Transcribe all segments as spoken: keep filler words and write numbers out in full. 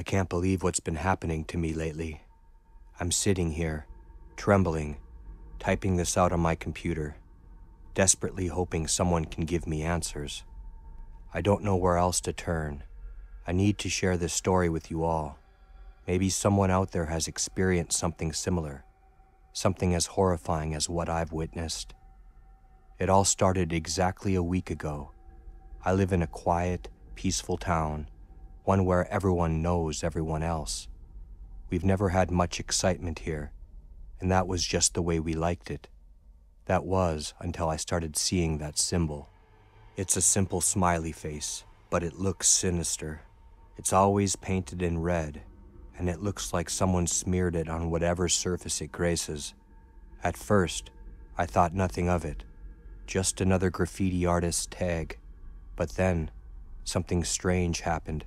I can't believe what's been happening to me lately. I'm sitting here, trembling, typing this out on my computer, desperately hoping someone can give me answers. I don't know where else to turn. I need to share this story with you all. Maybe someone out there has experienced something similar, something as horrifying as what I've witnessed. It all started exactly a week ago. I live in a quiet, peaceful town, one where everyone knows everyone else. We've never had much excitement here, and that was just the way we liked it. That was until I started seeing that symbol. It's a simple smiley face, but it looks sinister. It's always painted in red, and it looks like someone smeared it on whatever surface it graces. At first, I thought nothing of it, just another graffiti artist's tag. But then, something strange happened.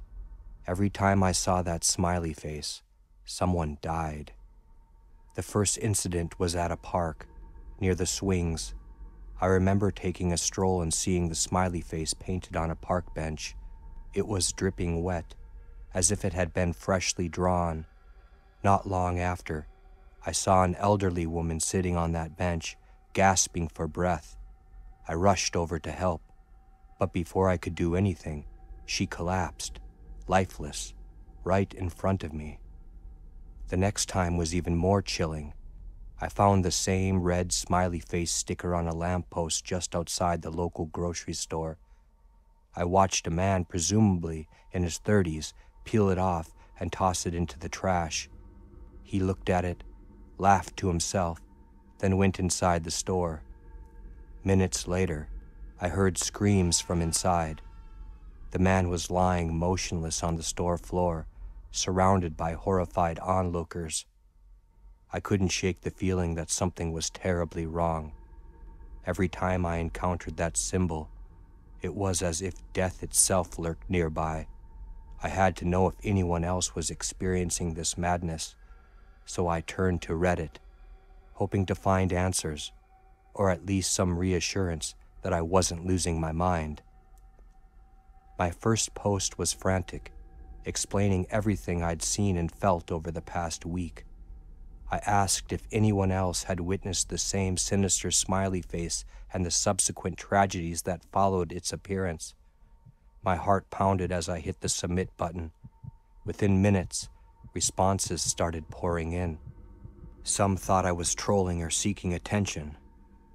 Every time I saw that smiley face, someone died. The first incident was at a park, near the swings. I remember taking a stroll and seeing the smiley face painted on a park bench. It was dripping wet, as if it had been freshly drawn. Not long after, I saw an elderly woman sitting on that bench, gasping for breath. I rushed over to help, but before I could do anything, she collapsed, lifeless, right in front of me. The next time was even more chilling. I found the same red smiley face sticker on a lamppost just outside the local grocery store. I watched a man, presumably in his thirties, peel it off and toss it into the trash. He looked at it, laughed to himself, then went inside the store. Minutes later, I heard screams from inside. The man was lying motionless on the store floor, surrounded by horrified onlookers. I couldn't shake the feeling that something was terribly wrong. Every time I encountered that symbol, it was as if death itself lurked nearby. I had to know if anyone else was experiencing this madness, so I turned to Reddit, hoping to find answers, or at least some reassurance that I wasn't losing my mind. My first post was frantic, explaining everything I'd seen and felt over the past week. I asked if anyone else had witnessed the same sinister smiley face and the subsequent tragedies that followed its appearance. My heart pounded as I hit the submit button. Within minutes, responses started pouring in. Some thought I was trolling or seeking attention,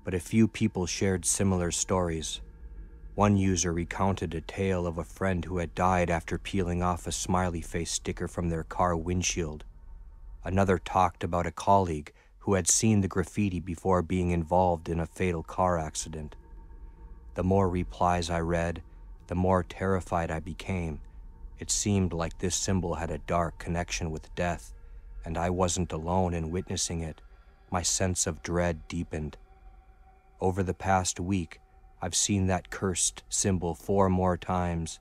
but a few people shared similar stories. One user recounted a tale of a friend who had died after peeling off a smiley face sticker from their car windshield. Another talked about a colleague who had seen the graffiti before being involved in a fatal car accident. The more replies I read, the more terrified I became. It seemed like this symbol had a dark connection with death, and I wasn't alone in witnessing it. My sense of dread deepened. Over the past week, I've seen that cursed symbol four more times.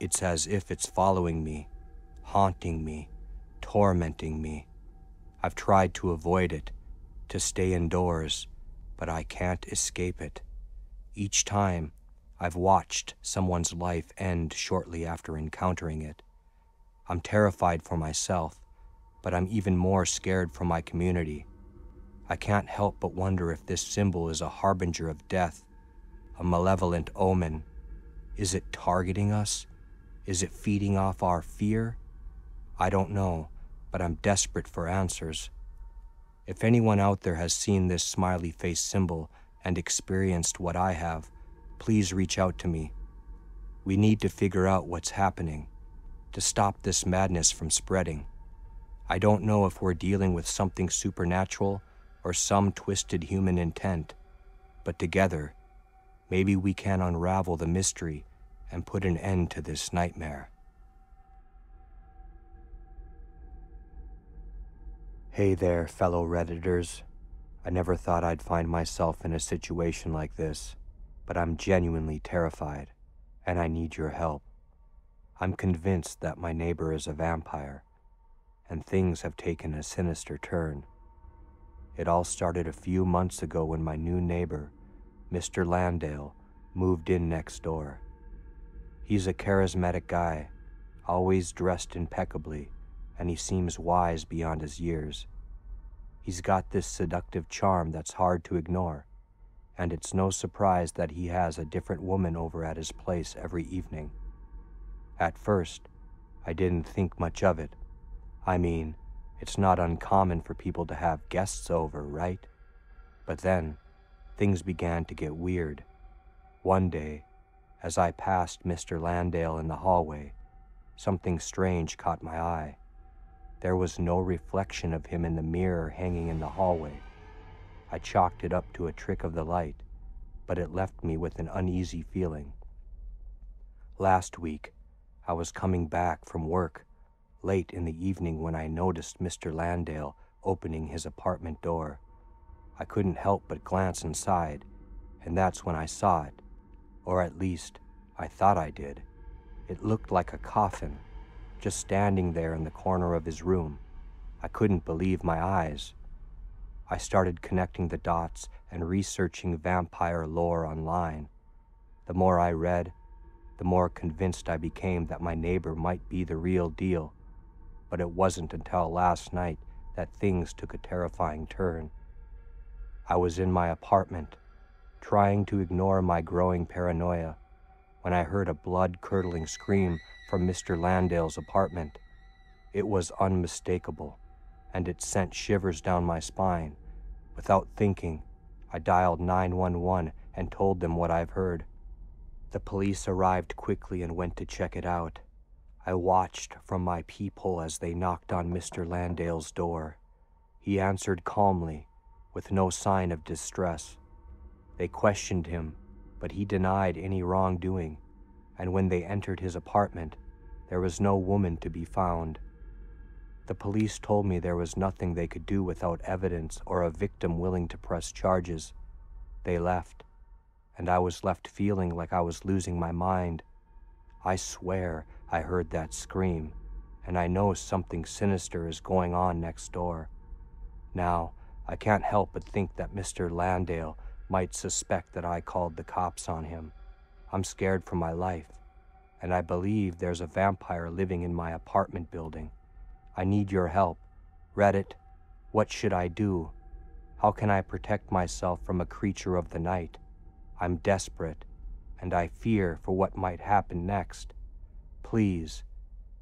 It's as if it's following me, haunting me, tormenting me. I've tried to avoid it, to stay indoors, but I can't escape it. Each time, I've watched someone's life end shortly after encountering it. I'm terrified for myself, but I'm even more scared for my community. I can't help but wonder if this symbol is a harbinger of death, a malevolent omen. Is it targeting us? Is it feeding off our fear? I don't know, but I'm desperate for answers. If anyone out there has seen this smiley face symbol and experienced what I have, please reach out to me. We need to figure out what's happening, to stop this madness from spreading. I don't know if we're dealing with something supernatural or some twisted human intent, but together, maybe we can unravel the mystery and put an end to this nightmare. Hey there, fellow Redditors. I never thought I'd find myself in a situation like this, but I'm genuinely terrified, and I need your help. I'm convinced that my neighbor is a vampire, and things have taken a sinister turn. It all started a few months ago when my new neighbor, Mister Landale, moved in next door. He's a charismatic guy, always dressed impeccably, and he seems wise beyond his years. He's got this seductive charm that's hard to ignore, and it's no surprise that he has a different woman over at his place every evening. At first, I didn't think much of it. I mean, it's not uncommon for people to have guests over, right? But then, things began to get weird. One day, as I passed Mister Landale in the hallway, something strange caught my eye. There was no reflection of him in the mirror hanging in the hallway. I chalked it up to a trick of the light, but it left me with an uneasy feeling. Last week, I was coming back from work late in the evening when I noticed Mister Landale opening his apartment door. I couldn't help but glance inside, and that's when I saw it, or at least I thought I did. It looked like a coffin, just standing there in the corner of his room. I couldn't believe my eyes. I started connecting the dots and researching vampire lore online. The more I read, the more convinced I became that my neighbor might be the real deal, but it wasn't until last night that things took a terrifying turn. I was in my apartment, trying to ignore my growing paranoia, when I heard a blood-curdling scream from Mister Landale's apartment. It was unmistakable, and it sent shivers down my spine. Without thinking, I dialed nine one one and told them what I've heard. The police arrived quickly and went to check it out. I watched from my peephole as they knocked on Mister Landale's door. He answered calmly, with no sign of distress. They questioned him, but he denied any wrongdoing, and when they entered his apartment, there was no woman to be found. The police told me there was nothing they could do without evidence or a victim willing to press charges. They left, and I was left feeling like I was losing my mind. I swear I heard that scream, and I know something sinister is going on next door. Now, I can't help but think that Mister Landale might suspect that I called the cops on him. I'm scared for my life, and I believe there's a vampire living in my apartment building. I need your help. Reddit, what should I do? How can I protect myself from a creature of the night? I'm desperate, and I fear for what might happen next. Please,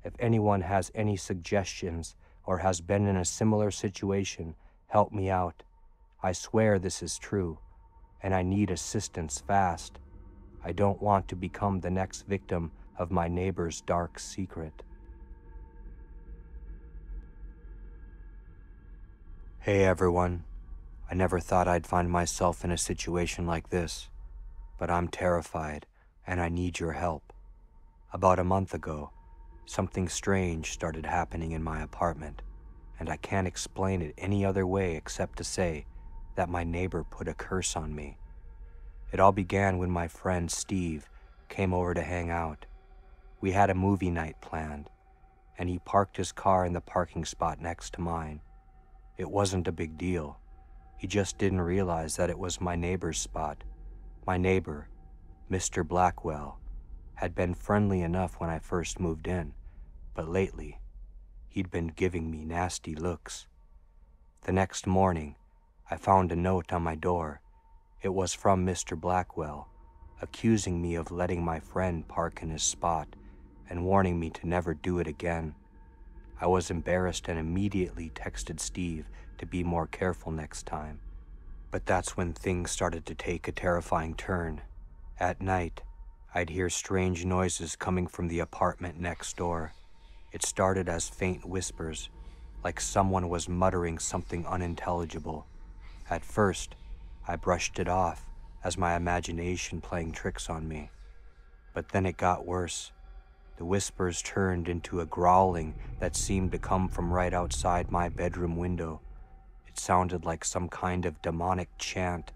if anyone has any suggestions or has been in a similar situation, help me out. I swear this is true, and I need assistance fast. I don't want to become the next victim of my neighbor's dark secret. Hey everyone, I never thought I'd find myself in a situation like this, but I'm terrified and I need your help. About a month ago, something strange started happening in my apartment, and I can't explain it any other way except to say that my neighbor put a curse on me. It all began when my friend Steve came over to hang out. We had a movie night planned, and he parked his car in the parking spot next to mine. It wasn't a big deal. He just didn't realize that it was my neighbor's spot. My neighbor, Mister Blackwell, had been friendly enough when I first moved in, but lately, he'd been giving me nasty looks. The next morning, I found a note on my door. It was from Mister Blackwell, accusing me of letting my friend park in his spot and warning me to never do it again. I was embarrassed and immediately texted Steve to be more careful next time. But that's when things started to take a terrifying turn. At night, I'd hear strange noises coming from the apartment next door. It started as faint whispers, like someone was muttering something unintelligible. At first, I brushed it off as my imagination playing tricks on me. But then it got worse. The whispers turned into a growling that seemed to come from right outside my bedroom window. It sounded like some kind of demonic chant,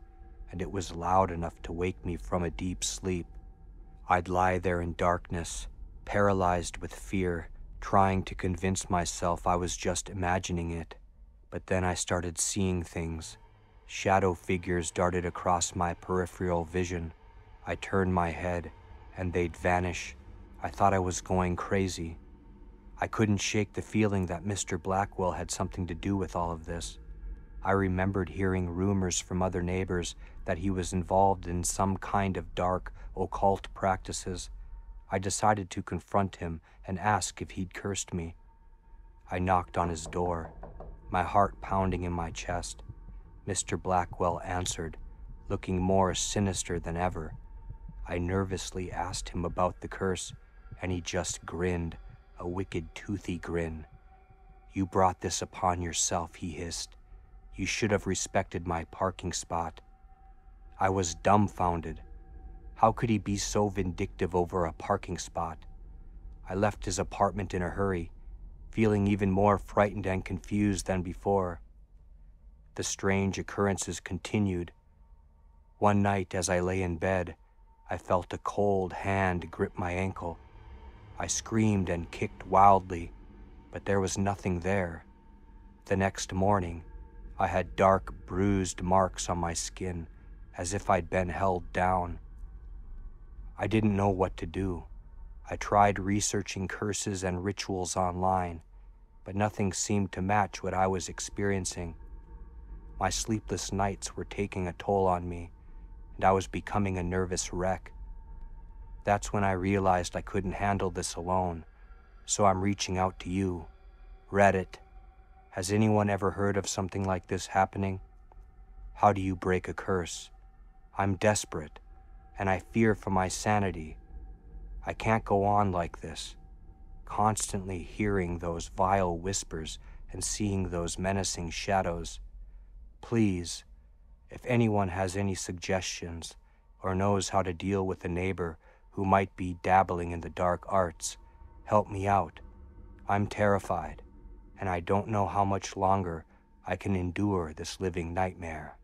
and it was loud enough to wake me from a deep sleep. I'd lie there in darkness, paralyzed with fear, trying to convince myself I was just imagining it. But then I started seeing things. Shadow figures darted across my peripheral vision. I turned my head, and they'd vanish. I thought I was going crazy, I couldn't shake the feeling that Mister Blackwell had something to do with all of this. I remembered hearing rumors from other neighbors that he was involved in some kind of dark, occult practices. I decided to confront him and ask if he'd cursed me. I knocked on his door, my heart pounding in my chest. Mister Blackwell answered, looking more sinister than ever. I nervously asked him about the curse, and he just grinned, a wicked, toothy grin. "You brought this upon yourself," he hissed. "You should have respected my parking spot." I was dumbfounded. How could he be so vindictive over a parking spot? I left his apartment in a hurry, feeling even more frightened and confused than before. The strange occurrences continued. One night, as I lay in bed, I felt a cold hand grip my ankle. I screamed and kicked wildly, but there was nothing there. The next morning, I had dark, bruised marks on my skin, as if I'd been held down. I didn't know what to do. I tried researching curses and rituals online, but nothing seemed to match what I was experiencing. My sleepless nights were taking a toll on me, and I was becoming a nervous wreck. That's when I realized I couldn't handle this alone, so I'm reaching out to you. Reddit. Has anyone ever heard of something like this happening? How do you break a curse? I'm desperate, and I fear for my sanity. I can't go on like this, constantly hearing those vile whispers and seeing those menacing shadows. Please, if anyone has any suggestions or knows how to deal with a neighbor who might be dabbling in the dark arts, help me out. I'm terrified, and I don't know how much longer I can endure this living nightmare.